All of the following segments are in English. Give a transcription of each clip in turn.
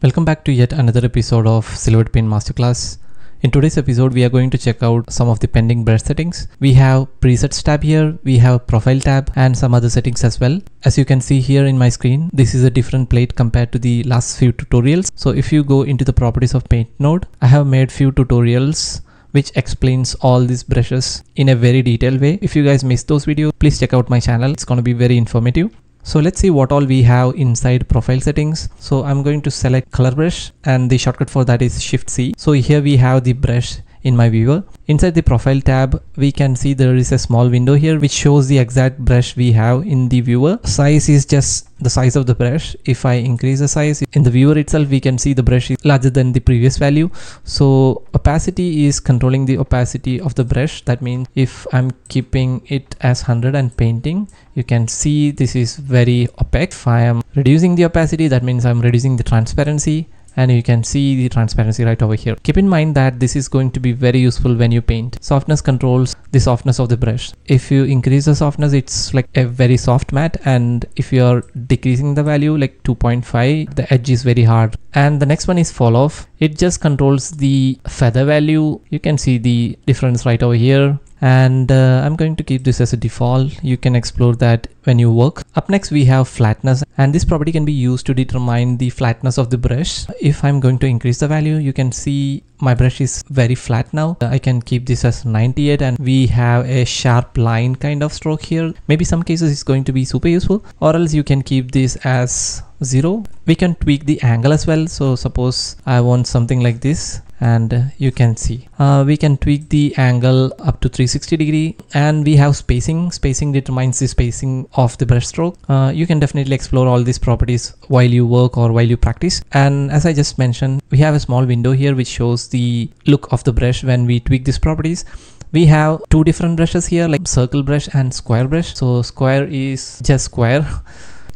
Welcome back to yet another episode of Silhouette Paint Masterclass. In today's episode, we are going to check out some of the pending brush settings. We have presets tab here, we have profile tab and some other settings as well. As you can see here in my screen, this is a different plate compared to the last few tutorials. So if you go into the properties of paint node, I have made few tutorials which explains all these brushes in a very detailed way. If you guys missed those videos, please check out my channel. It's going to be very informative. So let's see what all we have inside profile settings. So I'm going to select color brush and the shortcut for that is Shift C. So here we have the brush in my viewer. Inside the profile tab, we can see there is a small window here which shows the exact brush we have in the viewer. Size is just the size of the brush. If I increase the size in the viewer itself, we can see the brush is larger than the previous value. So opacity is controlling the opacity of the brush. That means if I'm keeping it as 100 and painting, you can see this is very opaque. If I am reducing the opacity, that means I'm reducing the transparency. And you can see the transparency right over here. Keep in mind that this is going to be very useful when you paint. Softness controls the softness of the brush. If you increase the softness, it's like a very soft matte, and if you are decreasing the value like 2.5, the edge is very hard. And the next one is fall off. It just controls the feather value. You can see the difference right over here. And I'm going to keep this as a default. You can explore that when you work. Up next we have flatness, and this property can be used to determine the flatness of the brush. If I'm going to increase the value, you can see my brush is very flat now. I can keep this as 98 and we have a sharp line kind of stroke here. Maybe some cases it's going to be super useful, or else you can keep this as 0. We can tweak the angle as well. So suppose I want something like this, and you can see we can tweak the angle up to 360 degrees, and we have spacing. Spacing determines the spacing of the brush stroke. You can definitely explore all these properties while you work or while you practice. And as I just mentioned, we have a small window here which shows the look of the brush when we tweak these properties. We have two different brushes here, like circle brush and square brush. So square is just square.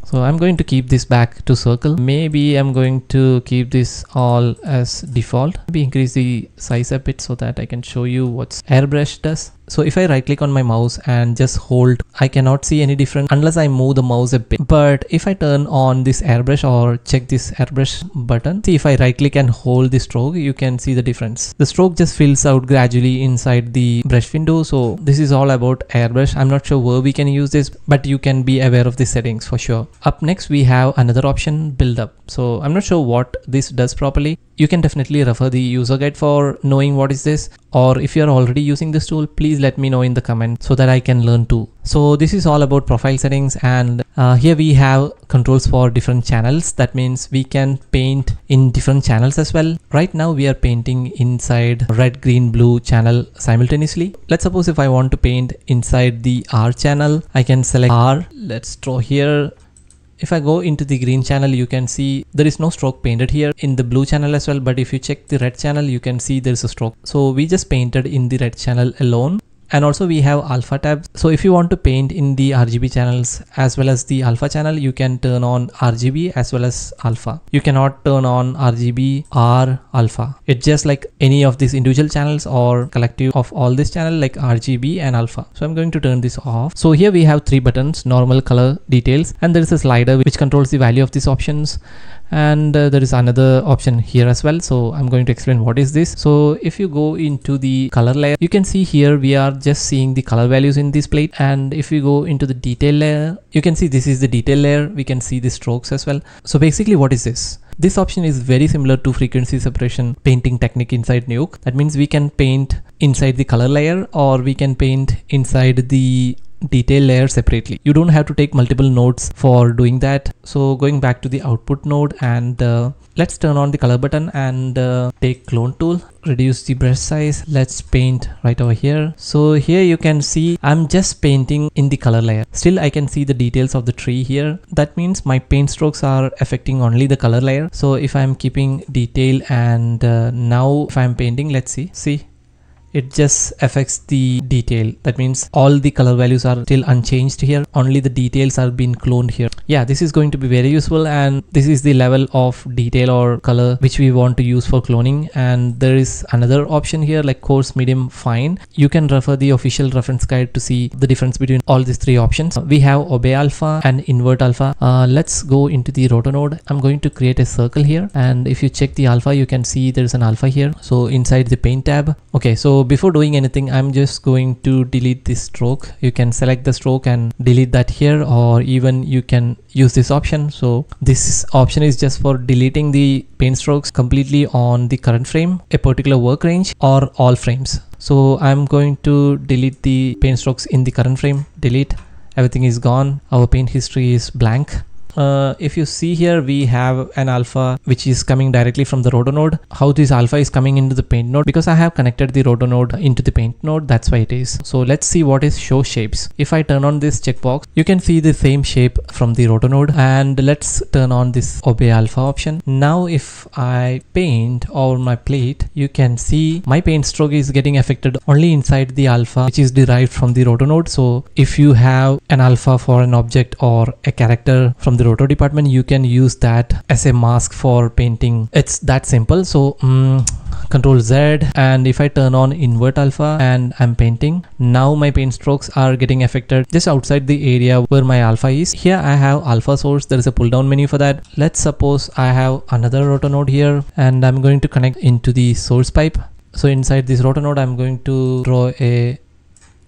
So I'm going to keep this back to circle. Maybe I'm going to keep this all as default. Maybe increase the size a bit so that I can show you what airbrush does. So if I right click on my mouse and just hold, I cannot see any difference unless I move the mouse a bit. But if I turn on this airbrush or check this airbrush button, see if I right click and hold the stroke, you can see the difference. The stroke just fills out gradually inside the brush window. So this is all about airbrush. I'm not sure where we can use this, but you can be aware of the settings for sure. Up next we have another option, build up. So I'm not sure what this does properly. You can definitely refer the user guide for knowing what is this, or if you are already using this tool, please let me know in the comment so that I can learn too. So this is all about profile settings, and here we have controls for different channels. That means we can paint in different channels as well. Right now we are painting inside red, green, blue channel simultaneously. Let's suppose if I want to paint inside the R channel, I can select R. Let's draw here. If I go into the green channel, you can see there is no stroke painted here, in the blue channel as well. But if you check the red channel, you can see there is a stroke. So we just painted in the red channel alone. And also we have alpha tabs. So if you want to paint in the RGB channels as well as the alpha channel, you can turn on RGB as well as alpha. You cannot turn on RGB or alpha. It's just like any of these individual channels or collective of all this channel, like RGB and alpha. So I'm going to turn this off. So here we have three buttons: normal, color, details, and there is a slider which controls the value of these options. And there is another option here as well. So I'm going to explain what is this. So if you go into the color layer, you can see here we are just seeing the color values in this plate. And if you go into the detail layer, you can see this is the detail layer. We can see the strokes as well. So basically, what is this? This option is very similar to frequency separation painting technique inside Nuke. That means we can paint inside the color layer, or we can paint inside the detail layer separately. You don't have to take multiple nodes for doing that. So going back to the output node, and let's turn on the color button and take clone tool, reduce the brush size. Let's paint right over here. So here you can see I'm just painting in the color layer. Still I can see the details of the tree here. That means my paint strokes are affecting only the color layer. So if I'm keeping detail, and now if I'm painting, let's see it just affects the detail. That means all the color values are still unchanged here, only the details are being cloned here. Yeah, this is going to be very useful, and this is the level of detail or color which we want to use for cloning. And there is another option here like coarse, medium, fine. You can refer the official reference guide to see the difference between all these three options. We have obey alpha and invert alpha. Let's go into the rotor node. I'm going to create a circle here, and if you check the alpha, you can see there's an alpha here. So inside the paint tab, okay, so before doing anything, I'm just going to delete this stroke. You can select the stroke and delete that here, or even you can use this option. So this option is just for deleting the paint strokes completely on the current frame, a particular work range, or all frames. So I'm going to delete the paint strokes in the current frame. Delete. Everything is gone. Our paint history is blank. If you see here, we have an alpha which is coming directly from the rotor node. How this alpha is coming into the paint node? Because I have connected the rotor node into the paint node, that's why it is. So let's see what is show shapes. If I turn on this checkbox, you can see the same shape from the rotor node. And let's turn on this obey alpha option. Now if I paint over my plate, you can see my paint stroke is getting affected only inside the alpha which is derived from the rotor node. So if you have an alpha for an object or a character from the rotor department, you can use that as a mask for painting. It's that simple. So Control Z, and if I turn on invert alpha and I'm painting, now my paint strokes are getting affected just outside the area where my alpha is. Here I have alpha source. There is a pull down menu for that. Let's suppose I have another rotor node here, and I'm going to connect into the source pipe. So inside this rotor node, I'm going to draw a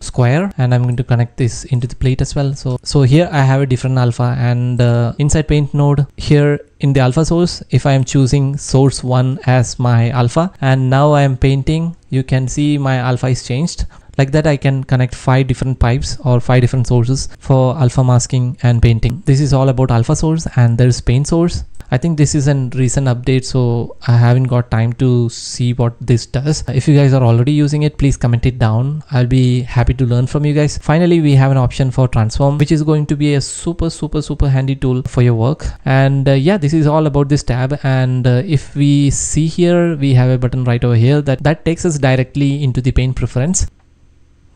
square, and I'm going to connect this into the plate as well. So here I have a different alpha, and inside paint node here in the alpha source, if I am choosing source 1 as my alpha, and now I am painting, you can see my alpha is changed. Like that, I can connect 5 different pipes or 5 different sources for alpha masking and painting. This is all about alpha source, and there's paint source. I think this is a recent update, so I haven't got time to see what this does. If you guys are already using it, please comment it down. I'll be happy to learn from you guys. Finally, we have an option for transform, which is going to be a super handy tool for your work. And yeah, this is all about this tab. And if we see here, we have a button right over here that takes us directly into the paint preference.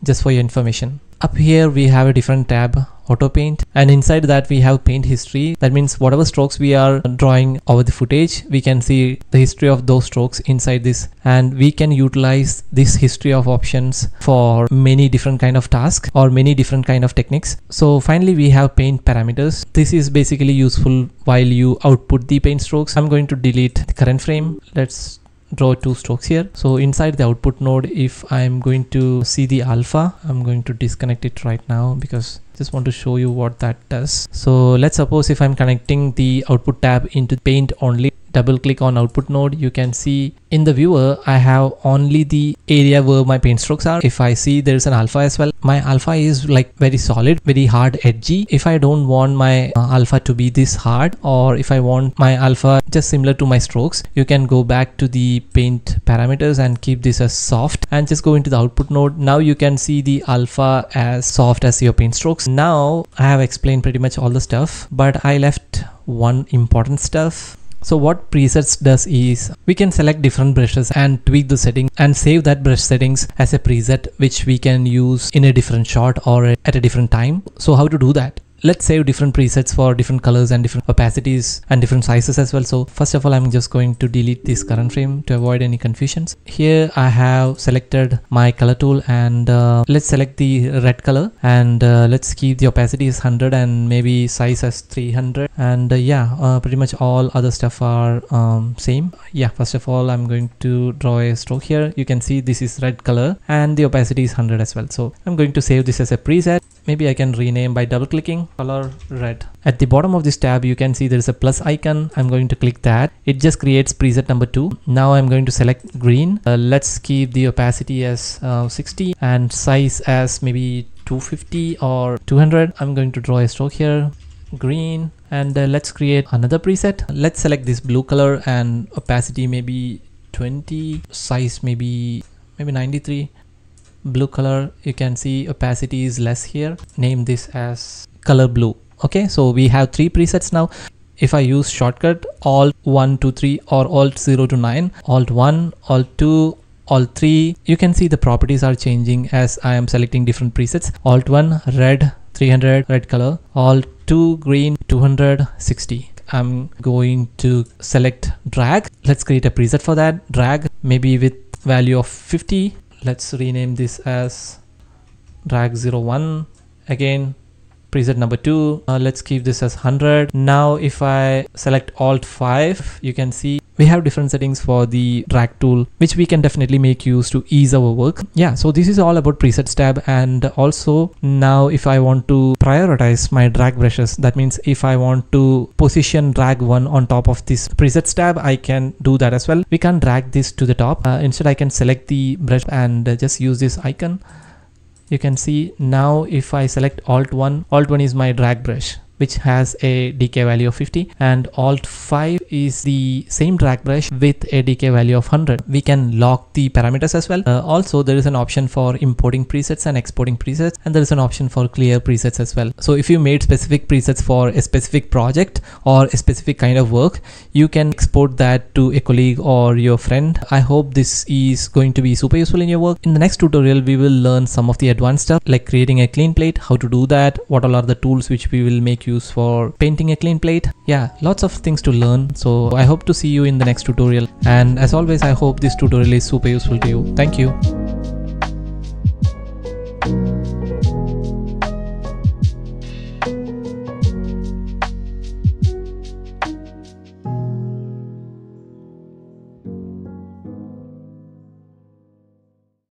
Just for your information, up here we have a different tab, auto paint, and inside that we have paint history. That means whatever strokes we are drawing over the footage, we can see the history of those strokes inside this, and we can utilize this history of options for many different kind of tasks or many different kind of techniques. So finally, we have paint parameters. This is basically useful while you output the paint strokes. I'm going to delete the current frame. Let's draw 2 strokes here. So inside the output node, if I'm going to see the alpha, I'm going to disconnect it right now because I just want to show you what that does. So let's suppose if I'm connecting the output tab into paint only, double click on output node, you can see in the viewer I have only the area where my paint strokes are. If I see there's an alpha as well, my alpha is like very solid, very hard, edgy. If I don't want my alpha to be this hard, or if I want my alpha just similar to my strokes, you can go back to the paint parameters and keep this as soft and just go into the output node. Now you can see the alpha as soft as your paint strokes. Now I have explained pretty much all the stuff, but I left one important stuff. So what presets does is we can select different brushes and tweak the setting and save that brush settings as a preset which we can use in a different shot or at a different time. So how to do that? Let's save different presets for different colors and different opacities and different sizes as well. So first of all, I'm just going to delete this current frame to avoid any confusions. Here I have selected my color tool, and let's select the red color, and let's keep the opacity as 100 and maybe size as 300. And yeah, pretty much all other stuff are same. Yeah, first of all, I'm going to draw a stroke here. You can see this is red color and the opacity is 100 as well. So I'm going to save this as a preset. Maybe I can rename by double clicking color red. At the bottom of this tab, you can see there is a plus icon. I'm going to click that. It just creates preset number 2. Now I'm going to select green. Let's keep the opacity as 60 and size as maybe 250 or 200. I'm going to draw a stroke here, green, and let's create another preset. Let's select this blue color and opacity maybe 20, size maybe 93. Blue color, you can see opacity is less here. Name this as color blue. Okay, so we have 3 presets now. If I use shortcut alt 1 2 3 or alt 0 to 9, alt 1, alt 2, all three. You can see the properties are changing as I am selecting different presets. Alt 1 red 300 red color, Alt 2 green 260. I'm going to select drag. Let's create a preset for that. Drag maybe with value of 50. Let's rename this as drag 01. Again, preset number 2. Let's keep this as 100. Now if I select Alt 5, you can see we have different settings for the drag tool, which we can definitely make use to ease our work. Yeah, so this is all about presets tab. And also now if I want to prioritize my drag brushes, that means if I want to position drag one on top of this presets tab, I can do that as well. We can't drag this to the top. Instead, I can select the brush and just use this icon. You can see now if I select Alt 1, Alt 1 is my drag brush, which has a decay value of 50, and Alt 5 is the same drag brush with a decay value of 100. We can lock the parameters as well. Also, there is an option for importing presets and exporting presets, and there is an option for clear presets as well. So if you made specific presets for a specific project or a specific kind of work, you can export that to a colleague or your friend. I hope this is going to be super useful in your work. In the next tutorial, we will learn some of the advanced stuff like creating a clean plate, how to do that, what all are the tools which we will make use for painting a clean plate. Yeah, lots of things to learn. So I hope to see you in the next tutorial. And as always, I hope this tutorial is super useful to you. Thank you.